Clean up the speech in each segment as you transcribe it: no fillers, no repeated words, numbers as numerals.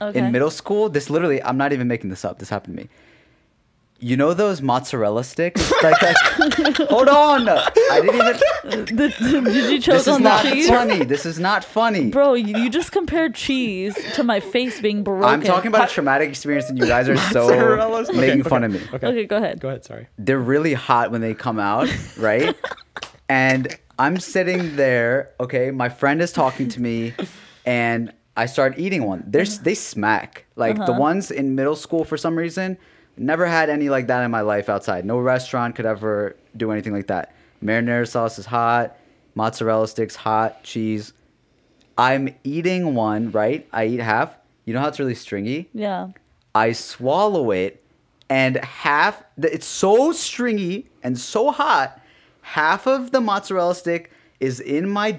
Okay. In middle school, this literally, I'm not even making this up. This happened to me. You know those mozzarella sticks? Like that, hold on. I didn't even. Did you choke on the cheese? This is not funny. This is not funny. Bro, you just compared cheese to my face being broken. I'm talking about a traumatic experience and you guys are so making fun of me. Okay, go ahead. Go ahead, sorry. They're really hot when they come out, right? And I'm sitting there, okay, my friend is talking to me and I start eating one. They smack. Like the ones in middle school for some reason. Never had any like that in my life outside. No restaurant could ever do anything like that. Marinara sauce is hot. Mozzarella sticks, hot. Cheese. I'm eating one, right? I eat half. You know how it's really stringy? Yeah. I swallow it and half... It's so stringy and so hot. Half of the mozzarella stick is in my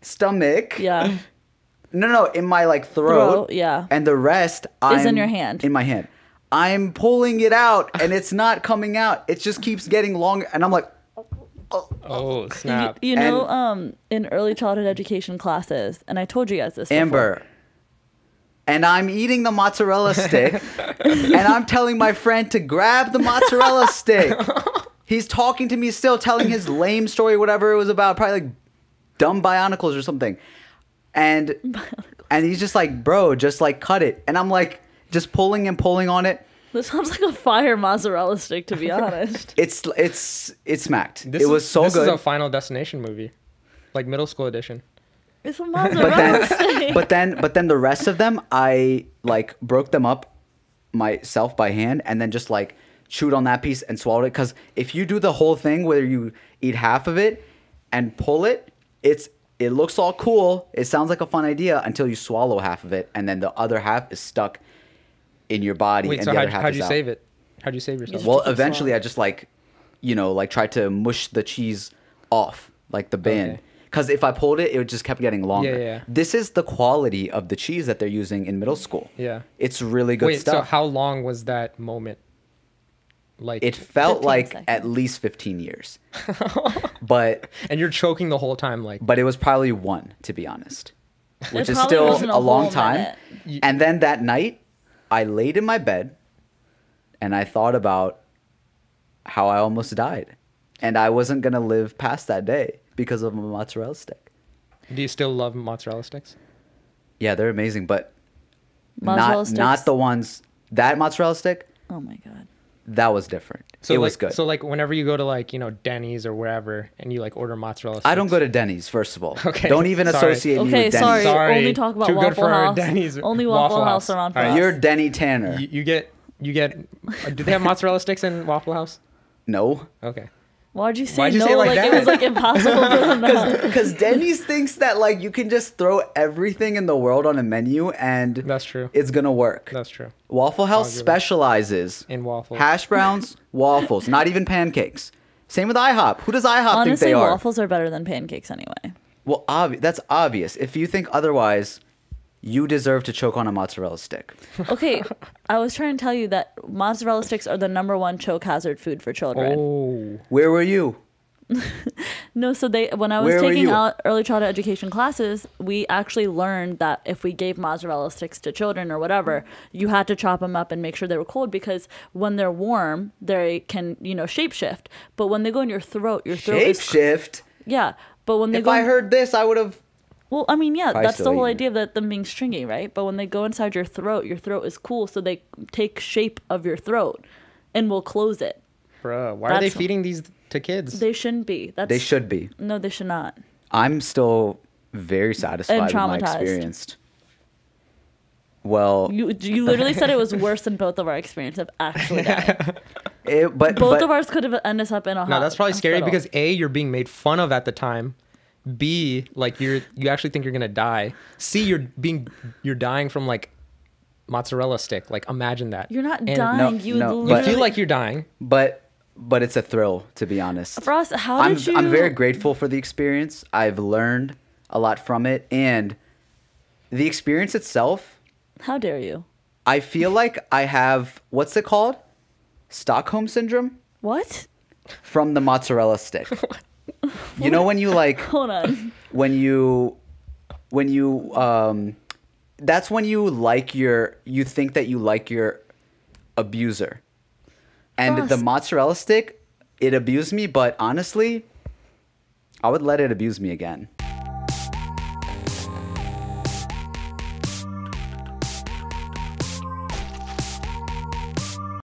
stomach. Yeah. No, in my like throat. Yeah. And the rest... Is in your hand. In my hand. I'm pulling it out and it's not coming out. It just keeps getting longer. And I'm like, oh snap. You know, in early childhood education classes, and I told you guys this before. Amber. And I'm eating the mozzarella stick and I'm telling my friend to grab the mozzarella stick. He's talking to me still, telling his lame story, whatever it was about, probably like dumb Bionicles or something. And he's just like, bro, just like cut it. And I'm like, just pulling and pulling on it. This sounds like a fire mozzarella stick, to be honest. It's smacked. This is a Final Destination movie, like middle school edition. It's a mozzarella stick. But then the rest of them, I like broke them up myself by hand, and then just like chewed on that piece and swallowed it. Because if you do the whole thing, whether you eat half of it and pull it, it looks all cool. It sounds like a fun idea until you swallow half of it, and then the other half is stuck in your body. Wait, and so the other half is out. How'd you save it? How'd you save yourself? Well, eventually I just like, you know, like tried to mush the cheese off, like the band. Because if I pulled it, it just kept getting longer. Yeah. This is the quality of the cheese that they're using in middle school. Yeah. It's really good stuff. Wait, so how long was that moment? Like it felt like seconds. At least 15 years. And you're choking the whole time. But it was probably one, to be honest, which is still a long time. And then that night, I laid in my bed and I thought about how I almost died. And I wasn't going to live past that day because of a mozzarella stick. Do you still love mozzarella sticks? Yeah, they're amazing, but not the ones... That mozzarella stick? Oh my God. That was different. So it was good. So like whenever you go to like, you know, Denny's or wherever and you like order mozzarella sticks. I don't go to Denny's, first of all. Okay. Don't even associate me with Denny's. Okay, sorry. Only talk about Waffle House. Denny's. Only Waffle House around for us. You're Denny Tanner. You get do they have mozzarella sticks in Waffle House? No. Okay. Why'd you say no? Like it was like impossible to know. Because Denny's thinks that like you can just throw everything in the world on a menu and that's true. It's gonna work. That's true. Waffle House specializes in waffles, hash browns, waffles, not even pancakes. Same with IHOP. Who does IHOP think they are? Waffles are better than pancakes anyway. Well, that's obvious. If you think otherwise, you deserve to choke on a mozzarella stick. Okay, I was trying to tell you that mozzarella sticks are the #1 choke hazard food for children. Oh, where were you? No, so when I was taking out early childhood education classes, we actually learned that if we gave mozzarella sticks to children or whatever, you had to chop them up and make sure they were cold because when they're warm, they can, you know, shapeshift. But when they go in your throat is... Shapeshift? Yeah, but when they go... If I heard this, I would have... Well, I mean, yeah, that's the whole idea of them being stringy, right? But when they go inside your throat is cool, so they take shape of your throat and will close it. Bruh, why are they feeding these to kids? They shouldn't be. They should be. No, they should not. I'm still very satisfied with my experience. Well... You literally said it was worse than both of our experience of actually dying. Both of ours could have ended up in a hospital. No, that's probably scary because A, you're being made fun of at the time. B, like you actually think you're gonna die. C, you're dying from like mozzarella stick. Like imagine that. You're not dying. You feel like you're dying. But it's a thrill, to be honest. For us, I'm very grateful for the experience. I've learned a lot from it, and the experience itself. How dare you? I feel like I have what's it called? Stockholm syndrome. What? From the mozzarella stick. You know when you like, hold on. When you that's when you like your, you think that you like your abuser. And the mozzarella stick, it abused me, but honestly, I would let it abuse me again.